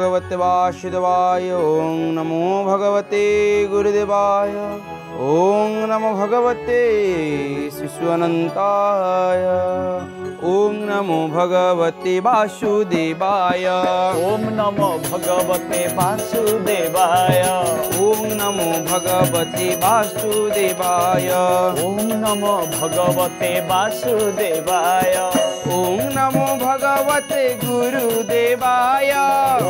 भगवते वासुदेवाय। ओम नमो भगवते गुरुदेवाय। ओम नमो भगवते शिशुअनंताय। ओम नमो भगवते वासुदेवाय। ओम नमो भगवते वासुदेवाय। ओम नमो भगवते वासुदेवाय। ओम नमो भगवते वासुदेवाय। ओम नमो भगवते गुरुदेवाय।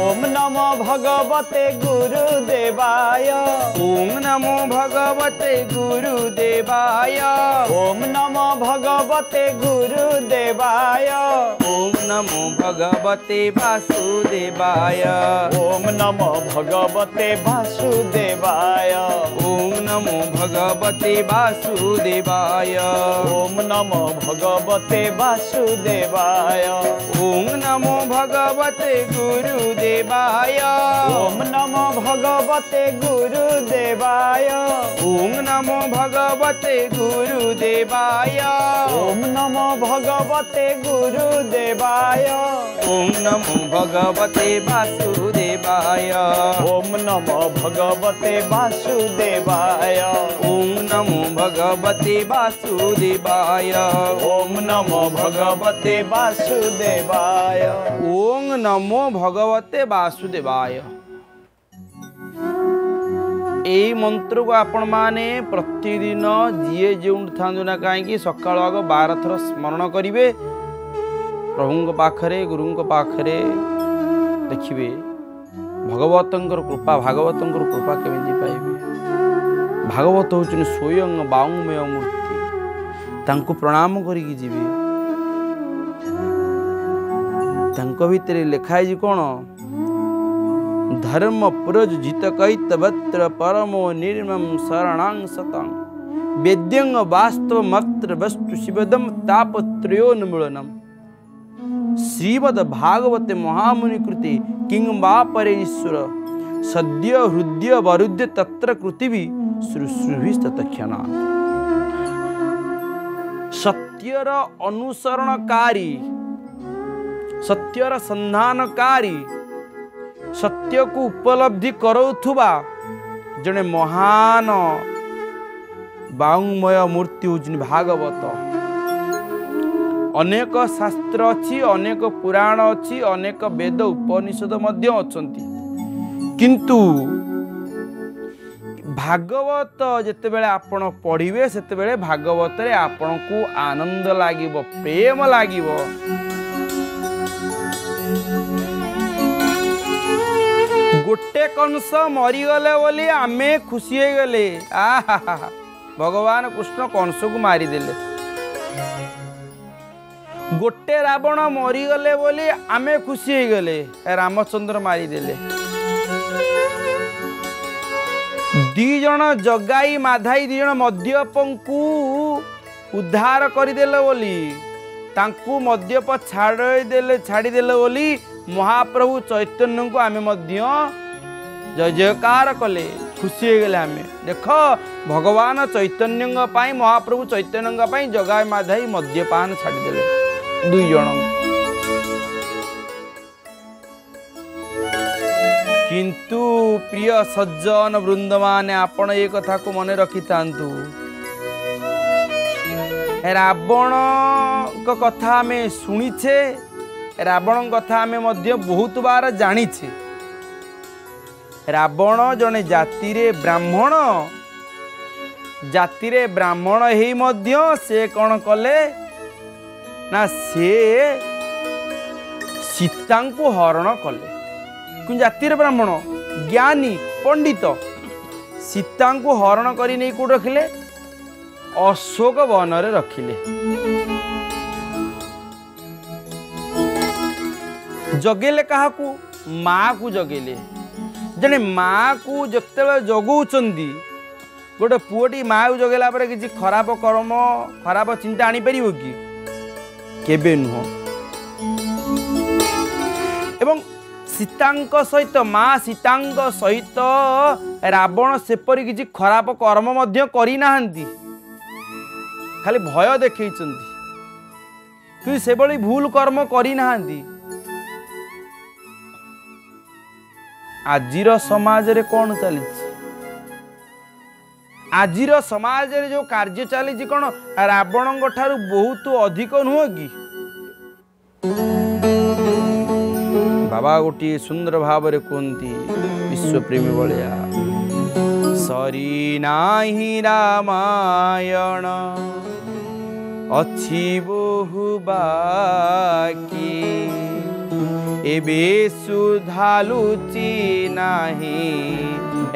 ओम नमो भगवते गुरुदेवाय। ओम नमो भगवते गुरुदेवाय। ओम नमो भगवते गुरुदेवाय। ओम नमो भगवते वासुदेवाय। ओम नमो भगवते वासुदेवाय। ओम नमो भगवते वासुदेवाय। ओम नमो भगवते वासुदेवाय। ओम नमो भगवते गुरुदेवाय। ओम नमो भगवते गुरुदेवाय। ओम नमो भगवते गुरुदेवाय। ओम नमो भगवते गुरुदेवाय। ओम नमो भगवते वासुदेवाय। ओम नमो भगवते वासुदेवाय। ओम नमो भगवते वासुदेवाय। ओम नमो भगवते वासुदेवाय। ओम नमो भगवते वासुदेवाय। यही मंत्र को आपण माने प्रतिदिन जी जो था कहीं सकाल आग 12 थर स्मरण करेंगे। प्रभु पाखरे गुरु पाखरे देखिए भगवत कृपा, भागवत कृपा केमी पाइबे। भागवत हूँ स्वयं बाउमय मूर्ति, तांको प्रणाम करी जीवे। लिखाई कौन धर्म पुरजित कैतवत्र परमो निर्मम शरणां सतां वेद्यं वास्तवमत्र वस्तु शिवदं तापत्रयोन्मूलनम्। श्रीमद् भागवते महामुनि कृते किंवा परेश्वर सद्य हृदय वरुद्य तत्र कृतिवि शुश्रूभिस्तत्क्षणात्। सत्यर अनुसरणकारी, सत्यर संधानकारी, सत्य को उपलब्धि करोथुबा जने महान बाउमय मूर्ति हूँ भागवत। अनेक शास्त्र अच्छी, अनेक पुराण अच्छी, अनेक वेद उपनिषद मध्य अच्छी, किंतु भागवत जिते बेले आपण पढ़िबे सेते बेले भागवत रे आपण को आनंद लागिबो, प्रेम लागिबो। गोटे कंस मरीगले बोली आम खुशी हो गले। आहा, भगवान कृष्ण कंस को मारिदेले। गोटे रावण मरीगले बोली आम खुशी हो गले, रामचंद्र मारिदेले। दीज जगाई माधाई दीज मद्यपू उद्धार करदेले बोली तांकू मद्यप छाड़देले बोली महाप्रभु चैतन्य को आम जय जयकार कले, खुशी हो गले। आम देख भगवान चैतन्य महाप्रभु चैतन्य जगाई माधाई मद्यपान छाड़देले दुई जन। किंतु प्रिय सज्जन वृंद मान आपण ये कथा को मन रखि थांतु, रावण को कथा में सुनीछे, रावण कथा आमे मध्य बहुत बार जानीछे। रावण जने जातिरे ब्राह्मण, जातिरे ब्राह्मण ही मध्य से कौन कले ना से सीता को हरण कले। कि जातिरे ब्राह्मण ज्ञानी पंडित सीता को हरण करी नहीं कोड रखिले, अशोक वन रे रखिले। जगेले कहा को? माँ को जगेले। जने माँ को जितेबाला जगौंती गोटे पुओटी माँ को जगेला पर किसी खराब कर्म खराब चिंता आनीपर कि केबे नुह। एवं सीतांक सहित माँ सीतांक सहित रावण सेपरी किसी खराब कर्म मध्य करी नाहंती, खाली भय देखैचंती, कि सेबली भूल कर्म करी नाहंती। आजीरो समाज रे कौन चली आजीरो समाज रे जो कार्य चली कौन रावण ठारू बहुत अधिक नुह कि बाबा गोटे सुंदर भाव रे कहती विश्वप्रेमी भलिया सरी नाही रामायण अच्छी बहु बाकी एबे सुधालुची नाही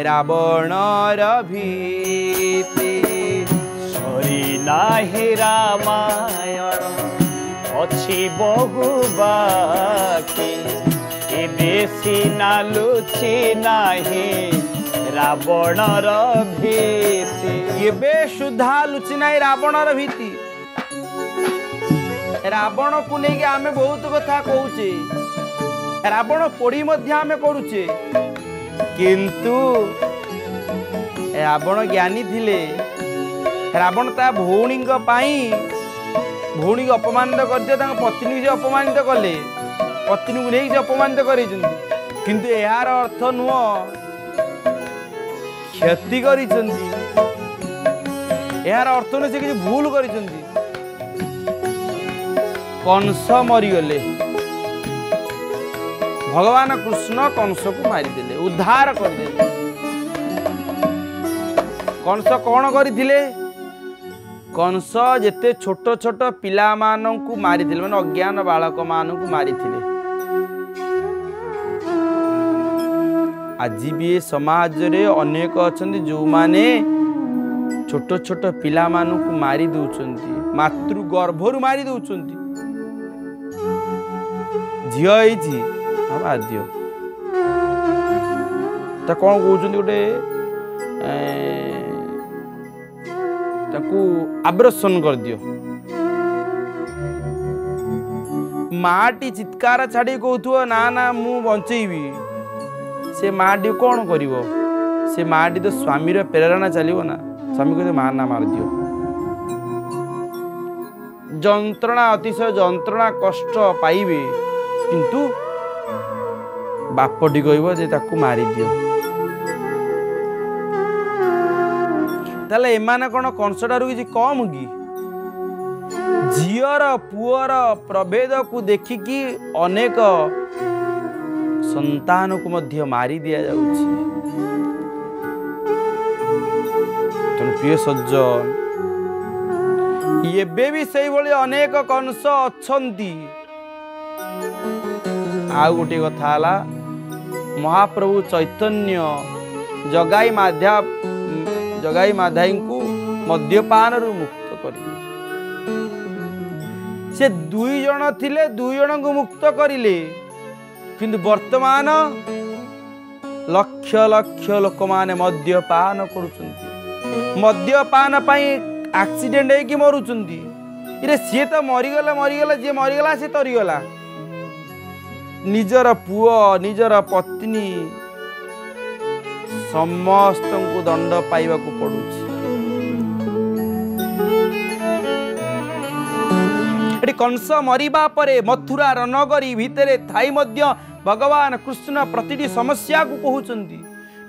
रावण रभीति सरी नाही रामायण अच्छी बहु बाकी एबे सिनालुची नाही रावण रीति ये सुधा लुचि ना रावण रीति रावण को लेकिन आम बहुत कथा कहे रावण पोड़ी आम करुचे किंतु रावण ज्ञानी थिले रावण ता भौणी भौणी को अपमानित करते पत्नी को अपमानित कले पत्नी को लेकिन अपमानित करते यार अर्थ नुह क्षति करर्थ नु से किसी भूल कर कंस मरीगले भगवान कृष्ण कंस को मारिदे उद्धार करदे कंस कौन करते कंस जिते छोट छोट पिला मानू मारिदे मान अज्ञान बालक मान मारी आज भी ये समाज रे अनेक अच्छा जो माने छोट छोट पिला मानू मारी दौरान मातृ गर्भरू मारी दौरान झी झी आदि तो कौन कौन गोटे आब्रसन कर दियो माटी चित्कार छाड़ी कहु ना ना मु बंचेबी से माटी कौन करिवो से माटी तो स्वामी रो प्रेरणा चलो ना स्वामी को तो मारना मार दियो जंत्रणा अतिशय जंत्रणा कष्ट पाइबे किंतु बापटी कहबो जे ताकू मारी दियो ताले एमाने कोन कंसडारू कि कम कि झीर पुअर प्रभेद को देखिकी अनेक संतान को मध्य मारी दिया जाउछि तन प्रिय सज्जन ये बेबी सही बोले अनेक कंस अच्छी आ गोटे कथा है महाप्रभु चैतन्य जगाई माधाई को मद्यपान रु मुक्त करिले से दुई जन थिले दुई जन को मुक्त करिले किंतु वर्तमान लक्ष लक्ष लोक माने मद्यपान करुचंती मद्यपान पाई एक्सीडेंट है कि मरुचंती इरे सी तो मरीगला जी मरीगला सी तरीगला निजर पुओ निजर पत्नी समस्त को दंड पाइबा को पड़ुछि कंस मरिबा परे मथुरा रणनगरी भितरे थाई मध्य भगवान कृष्ण प्रतिटी समस्या को कहउचंती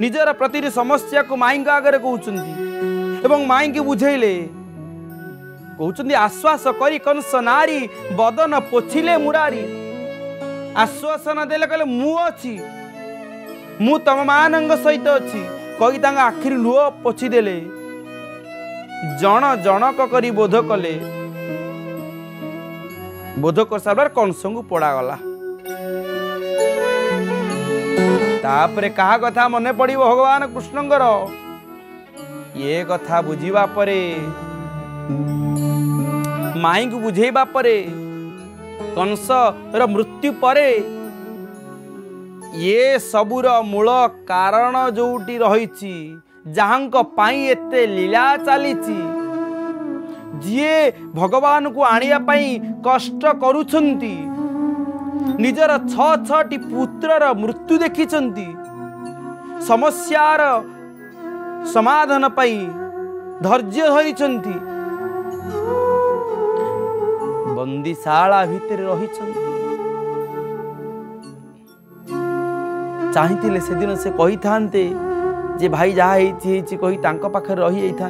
निजर प्रतिटी समस्या को माई आगे कहउचंती एवं माई के बुझेले कहउचंती आश्वास करी कंस नारी बदन पोछिले मुरारी आश्वासन देले कहले मु अछि मु तम मानंग सहित अछि कहि तांगा आखिर लुह पोछि देले जण जनक करी बोध कले बोध कर सारा कंस को पोड़ा गला तापरे कहा कथा मने पड़ी भगवान कृष्णंकर ये कथा बुझीबा परे माई को बुझेबा परे कंस र मृत्यु परे ये सबूर मूल कारण जोटी रही जहां पाई एते लीला चलीची जी भगवान को आनिया पाई कष्ट करुछंती निजर छटी पुत्रर मृत्यु देखिछंती समस्यार समाधान पाई धैर्य धरिछंती बंदीशाला भितर रहिछंती चाहिए से दिन से कही था जे भाई जहाँ पाखे रही था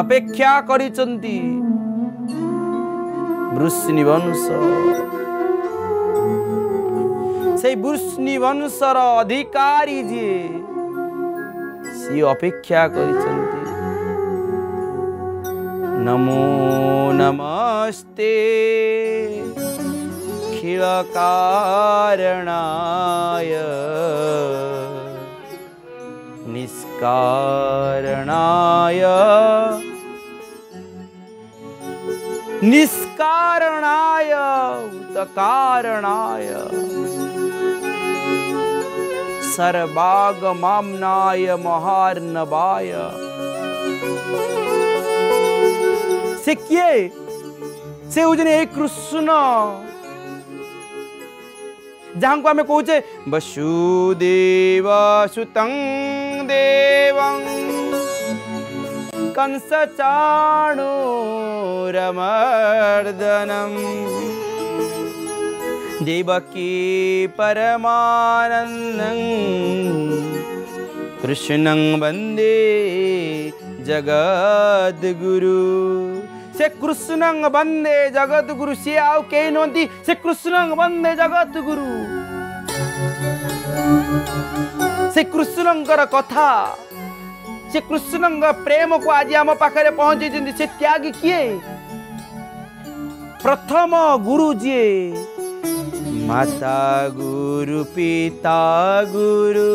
अपेक्षा करिसंती वृष्णि वंश से वृष्णि वंशर अधिकारी जी सी अपेक्षा करिसंती। नमो नमस्ते खिल कारणाय निष्कारणाय निष्कारणाय उत्कारणाय सर्वागमाम्नाय महार्णवाय। से किए से होजने कृष्ण जहाँ को आम कहे वसुदेव सुतं देवं कंसचाणूरमर्दनम देवकी परमानन्दं कृष्णं वंदे जगद्गुरु। से कृष्णंग बंदे जगत गुरु से आओ के नोंती से कृष्णंग बंदे जगत गुरु से कृष्णंगर कथा से कृष्णंग प्रेम को आज आम पाखे पहुंचे से त्याग किए प्रथम गुरु जी माता गुरु पिता गुरु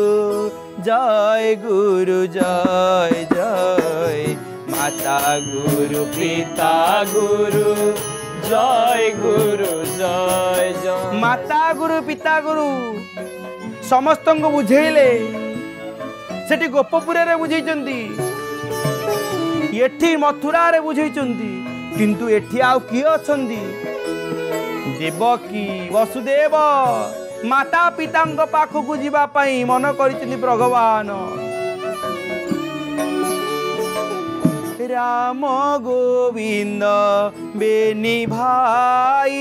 जय गुरु जय जय। माता गुरु पिता गुरु जय गुरु जय जय। माता गुरु पिता गुरु समस्त को बुझेले सेठी गोपपुरे रे बुझेचंदी एठी मथुरा रे बुझेचंदी किंतु एठी आ की अछंदी देवकी वसुदेव माता पिता पाखु को जीवा पाई मन करिचंदी भगवान। राम गोविंद बेनी भाई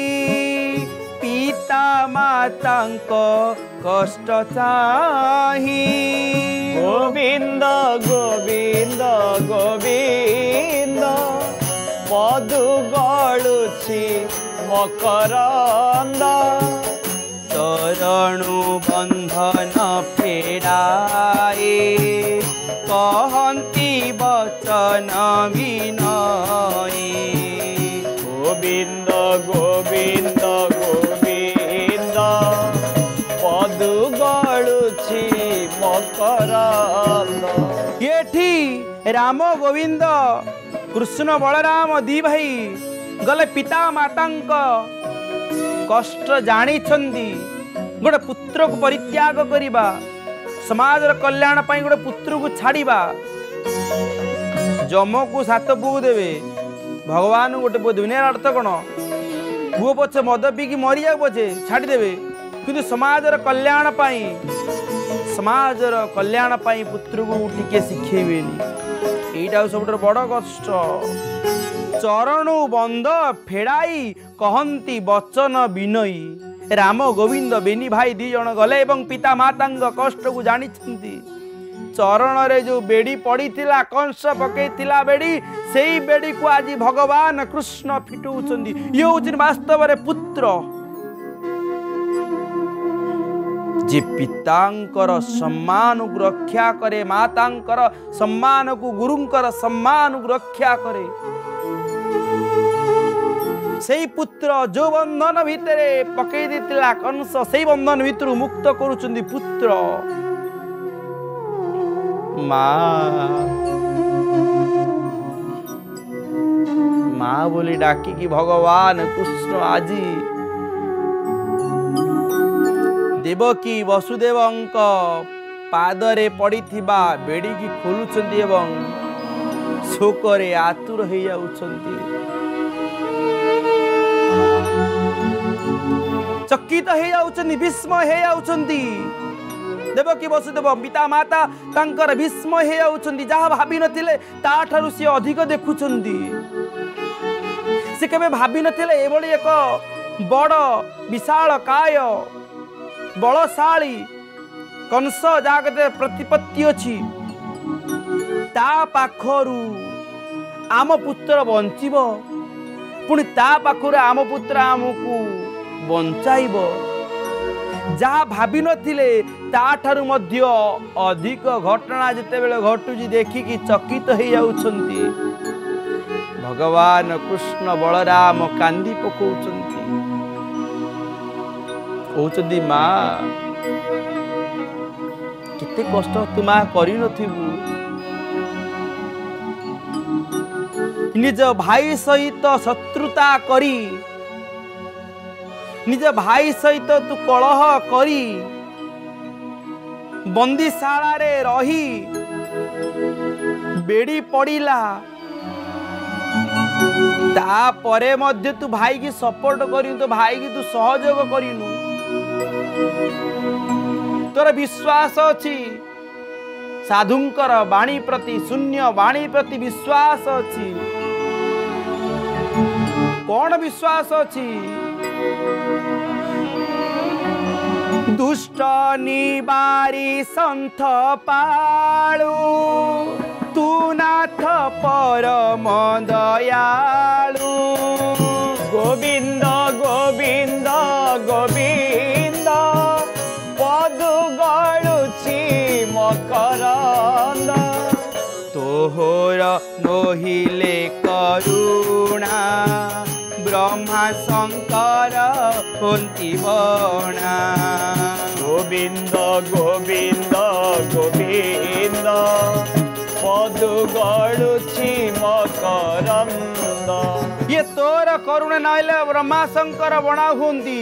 पिता माता को कष्ट चाही गोविंद गोविंद गोविंद पदु गळुछि मकरंद तरणु बंधन फेराए कहंती वचन विनय। गोविंद गोविंद गोविंद पदु गळुछि मकरंद। एठी राम गोविंद कृष्ण बलराम दी भाई गले पिता माता कष्ट जानी गोटे पुत्र को परित्याग करवा समाज कल्याण पर गोटे पुत्र को छाड़वा जम को 7 पु देवे भगवान गोटे पु देवे अर्थ कौन पु पचे मद पीकि मरी जाऊ पचे छाड़देवे कि समाजर कल्याण पाई समाजर कल्याण पाई पुत्र को टिके शिखेबे यहाँ सब बड़ कष्ट। चरणु बंद फेड़ाई कहंती वचन विनयी राम गोविंद बेनी भाई दी जन गले एवं पिता माता कष्ट को जानी चरण रे जो बेड़ी पड़ी थिला कंस पकईला बेड़ी से बेड़ी को आज भगवान कृष्ण फिटौंती। ये हूँ वास्तव रे पुत्र जे पितांकर सम्मान को रक्षा करे मातांकर सम्मान को गुरुंकर सम्मान को रक्षा करे सेई पुत्र जो बंधन भितर पकई देला कंस से बंधन भितर मुक्त करुचंदी पुत्र। माँ बोली डाकी कि भगवान कृष्ण आजी देवकी वसुदेवंक पादरे पड़ी थिबा बेड़ी की खोलुचंदी एवं शोकरे आतुर हो जाउचंदी चकित हो जाउछन विस्म हो जाउछन देवकी वसुदेव पिता माता तांकर विस्म हो जाउछन जहाँ भावी नथिले ता ठारू से अधिक देखुछन से केवे भावी नथिले एबोली एक बड़ विशाल काय बलशाली कंस जागते प्रतिपत्ति अछि ता पाखरु आम पुत्र बंचिबो पुणी ता पाखरु आम पुत्र आमकू बंचाइबो जहा भावी नथिले ता थारु मध्य अधिक घटना जते बेले घटुजी देखिकी चकित हो जाउछंती। भगवान कृष्ण बलराम कांदी पकाउछंती कहउछंती मा किते कष्ट तु मा करिनथिबु निज भाई सहित शत्रुता करी निज भाई सहित तू कलह करी बंदीशाला रे रही बेड़ी पड़िला ता परे मध्य तू भाई की सपोर्ट करी तो भाई की तू सहयोग करिनु तोर विश्वास अछि साधुंकर वाणी प्रति शून्य वाणी प्रति विश्वास अछि कौन विश्वास अछि दुष्ट निवारी संथ पालु तू नाथ परम दयालु गोविंद गोविंद गोविंद पदु गळुछि मकरंद तोहर नोहिले करुणा ब्रह्मा शंकर होती बणा गोविंद गोविंद गोविंद पदु गळुछि मकरंद ये तोर करुणा नाइले ब्रह्मा शंकर बणा होंदी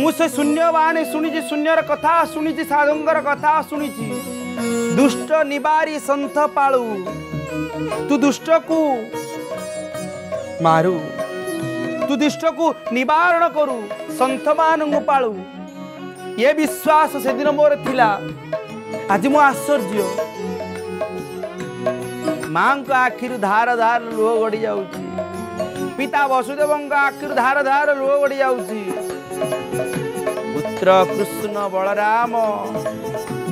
मुझे शून्य वाणी सुनी शून्यर कथा सुनी साधुंकर कथा सुनी दुष्ट निवारी संथ पालु तू दुष्ट को मारू तू दुष्ट को निवारण करू संथ मान पालू ये विश्वास से दिन मोर थिला आज मो आश्चर्य माँ को आखिर धार धार लुह गड़ी जाउची पिता वसुदेव आखिर धार धार लुह गड़ी जाउची पुत्र कृष्ण बलराम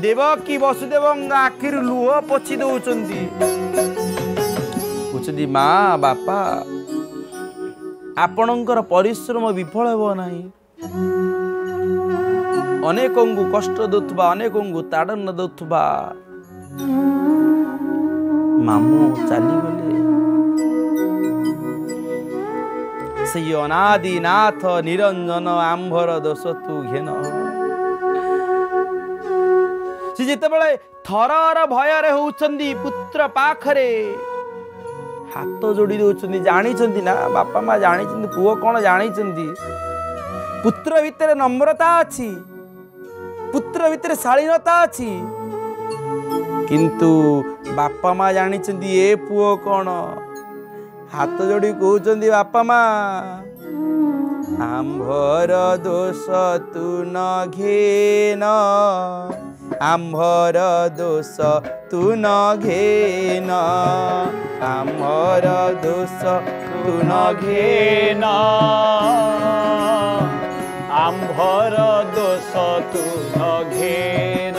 देवकी वसुदेव आखिर लुह पोछि दौचंती पुछदी माँ बापा आपणकर परिश्रम विफल हो नाही अनेकंकु कष्ट दौथबा अनेकंकु ताड़ना दौथबा मामू चली गले से अनादिनाथ निरंजन आंभर दोष तू घेन सी जिते बेले थरर भयर होउचंदी पुत्र पाखरे हाथ जोड़ी दौरान जानी ना बापा माँ जानी पुओ कौन जानी पुत्र भितर नम्रता अच्छी पुत्र भितर शालीनता अच्छी किंतु बापा माँ जानी ए पुओ कौन हाथ जोड़ी कहते बापा माँ आंभर दोष तू न घेन आंभर दोष तू न घेन आंभर दोष तू न घेन आंभर दोष तू न घेन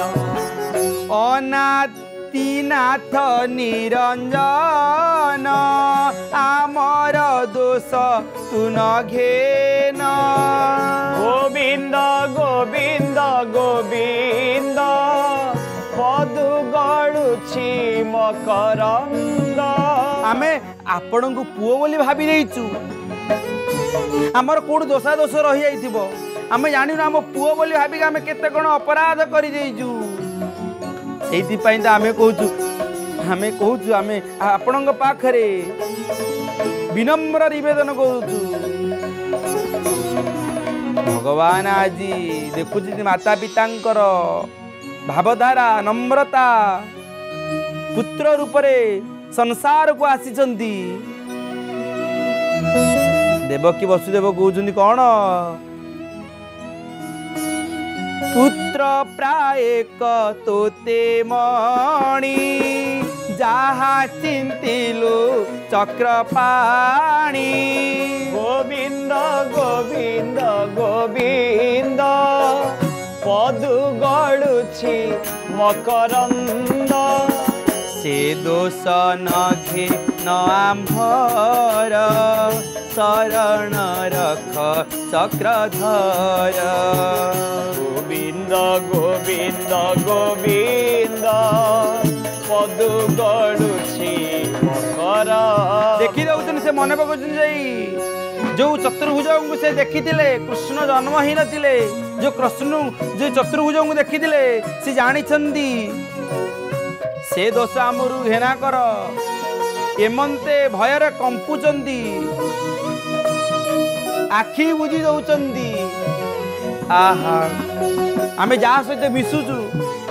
अनादिनाथ निरंजन आमर दोष तू न घेन गोविंद गोविंद गोविंद पदु गळुछि मकरंद आमे आपण को पुओ बोली भाबी देइछु आमर कोड दोसा दोष रही आइथिबो आमे जानिनु आम पुओ बोली भाबी आमे केते कोन अपराध करि देइछु एथि पई त आमे कहउछु आमे आपण को पाखरे विनम्र निवेदन कहउछु भगवान आज देखुछि माता पितांकर भावधारा नम्रता पुत्र रूपरे संसार को आसीचंदी देवकी वसुदेव कहउछंदी कोन पुत्र प्रायक तोते मणि जहा चिंतिलु चक्रपाणी गोविंद गोविंद गोविंद पदु गड़ुछि मकरंद से दोष नघे न आम्भर शरण रख चक्रधर गोविंद गोविंद गोविंद पदु गड़ुछि मकर देखी दौन से मन पक जो चतुर्भुजों को से देखी कृष्ण जन्म ही नथिले जो कृष्ण जो चतुर्भुजों को देखी से जानी से दोष आमरू हेना कर एमंते भयर कंपुचंदी आखि बुझी दौचंदी आहा आमे जा सहित मिसुचु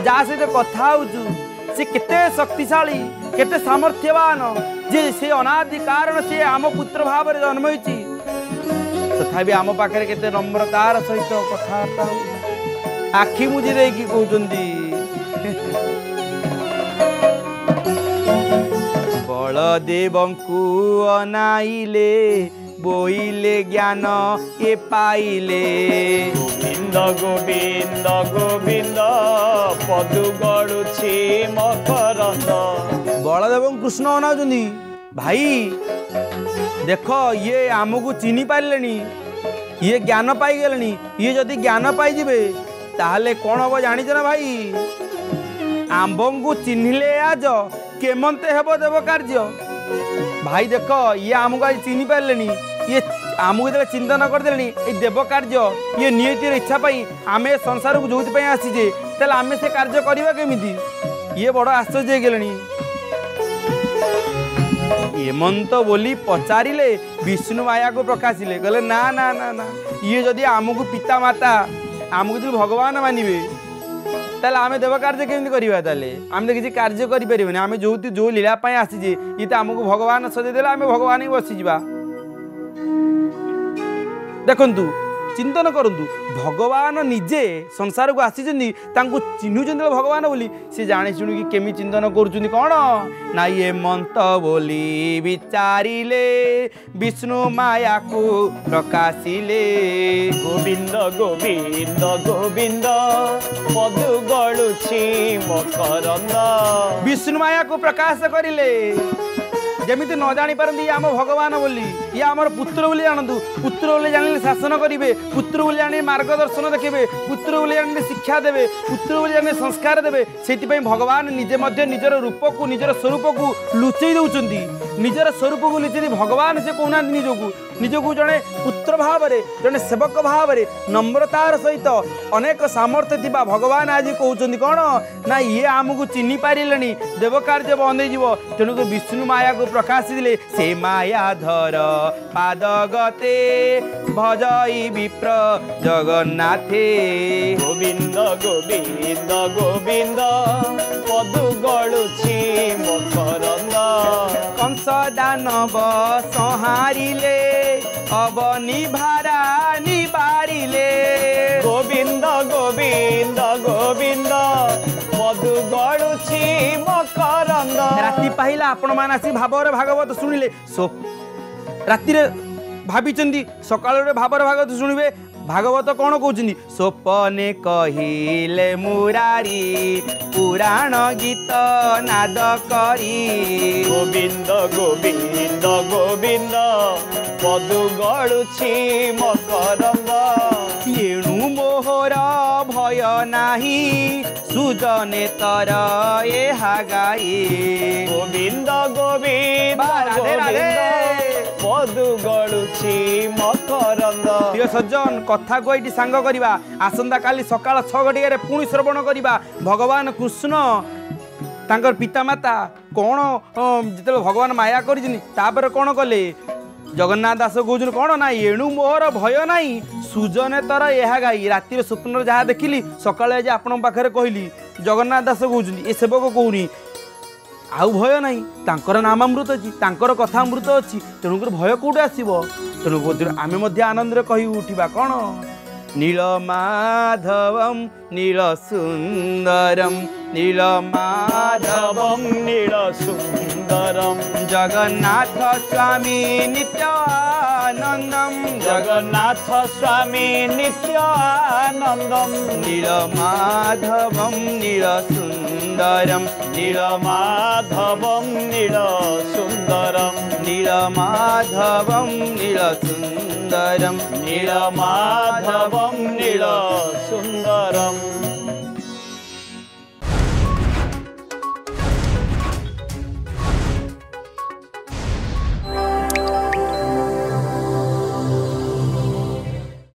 जा सहित कथा होचु से केते शक्तिशाली केते सामर्थ्यवान जे से अनादि कारण से आम पुत्र भाव जन्म होईची तथापि आम पाखे के नम्रतार सहित कथबार्ता आखि मुझी देखिए कहते बलदेव को अनाइले बोइले ज्ञान ये पाइले गोविंद गोविंद गोविंद पदु गड़ुछि मकरंद बलदेव कृष्ण अना भाई देख ये आमको चिन्ह पारे ये ज्ञान पाईगले ये जदि ज्ञान पाइबे ताहले कौन हम जाच ना भाई आंब को चिन्हले आज केमंते हेब देव कार्य भाई देख ये आमको आज चिन्ह पारे ये आमको जो चिंतन करदे ये देव कार्य ये नियतिर इच्छापी आम संसार को जो आसीजे तेल आम से कार्य करवा केमी ये बड़ आश्चर्य होगी हेमंत बोली पचारे विष्णु माया को प्रकाशिले कहले ना ना ना ना ये जदि आमको पिता माता आमको जो भगवान मानवे तेल आम देव कार्य केमी करवा किसी कार्य करें आम जो जो लीलापाई आसीजे ये तो आमको भगवान सजेदेला आम भगवान ही बसी जा देखु चिंतन करूँ भगवान निजे संसार को आसी चिन्हुन भगवान बोली सी जाणी शुणी केमी चिंतन करुँच कौन ना ये मंत बोली विचारिले विष्णु माया को प्रकाशिले गोविंद गोविंद गोविंद पदु गड़ुछि मकरंद विष्णु माया को प्रकाश करिले जमीती न जानी पारती आम भगवान बोली ये आम पुत्र बोली जानतु पुत्र बोली जान शासन करेंगे पुत्र बोली जान मार्गदर्शन देखेबे पुत्र बोली जान शिक्षा देवे पुत्र बोली जान संस्कार देवे से भगवान निजे निजर रूप को निजर स्वरूप को लुचई दौरान निजर स्वरूप को लुचई भगवान से कहना निजक जड़े पुत्र भाव में जड़े सेवक भाव में नम्रतार सहित अनेक सामर्थ्य थिबा भगवान आज कहते कौन ना ये आमको चिन्ह पारे देव कार्य बंद हो तेणुक विष्णु माया को प्रकाश दिले से माया धर पाद गते भजई विप्र जगन्नाथे गोविंद गोविंद गोविंद पदु गड़ुछि मकरंद कंस दानव संहारिले अवनि भारा निवारिले गोविंद गोविंद गोविंद पदु गड़ुछि मकरंद राति पाहिला आपण मान आसी भावर भागवत सुनिले सो राति रे भाबी चंदी सकाळ रे भावर भागवत सुनिबे भागवत कौन कहते सोपने कहिले मुरारी पुराण गीत नाद करी गोविंद गोविंद गोविंद पदु गड़ुछि मकरंद तेणु मोहर भय नाही सुजने तर एहा गाई गोविंद गोविंद पदु गड़ुछि मकरंद प्रिय सज्जन कथा को ये सांग करवा आसंता काली सकाल 6 घटिकार पुणी श्रवण करवा भगवान कृष्ण तांकर पितामाता कौन जिते भगवान माया कर कौन कले जगन्नाथ दास कहते कौन ना एणु मोर भय नाई सुजने तर यह गाई रातिर स्वप्न जहाँ देखिली सकाल आज आपण पाखे कहली जगन्नाथ दास कहते ए सेवक कहूनी आउ भय ना तांकर नामामृत अच्छी तांकर कथा अमृत अच्छी तेणुकर भय कौटे आसो तेणु आम आनंद कही उठा कौन नीलमाधवम नील सुंदरम नीलमाधवं नीलसुन्दरं जगन्नाथ स्वामी नित्यानन्दं जगन्नाथ स्वामी नित्यानन्दं नीलमाधवं नीलसुन्दरं नीलमाधवं नीलसुन्दरं नीलमाधवं नीलसुन्दरं नीलमाधवं नीलसुन्दरम्।